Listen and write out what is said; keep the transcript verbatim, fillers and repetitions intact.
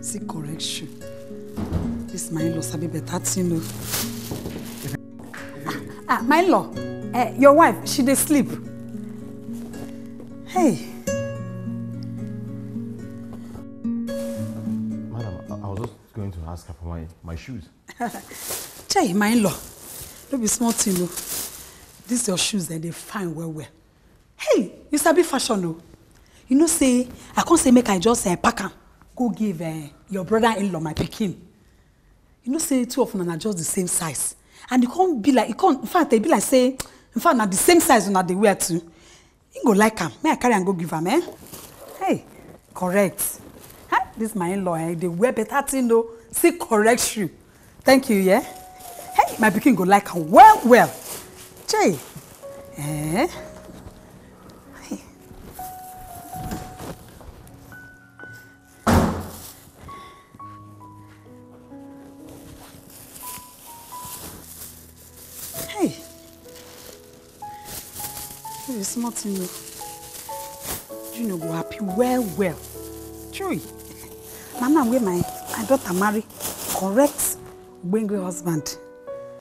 seek correction. This my in-law sabi better thing o. Ah, my in-law, uh, your wife, she dey sleep. Hey. Madam, I, I was just going to ask her for my, my shoes. Chai, my in-law, don't be small thing o. These your shoes that they fine well well. Hey, you sabi fashion o. You know say I can't say make I just uh, pack am go give uh, your brother-in-law my pikin. You know say two of them are just the same size, and it can't be like it can't. In fact, they be like say, in fact, not the same size when they wear too. You go like am, may I carry and go give am, eh? Hey, correct. Huh? This my in-law, eh? They wear better thing though. See correct shoe. Thank you, yeah. Hey, my pikin go like am well, well. Jay, eh? It's not in you. You know, go happy well, well. Chewy. Mama, where my, my daughter marry correct, bring her husband.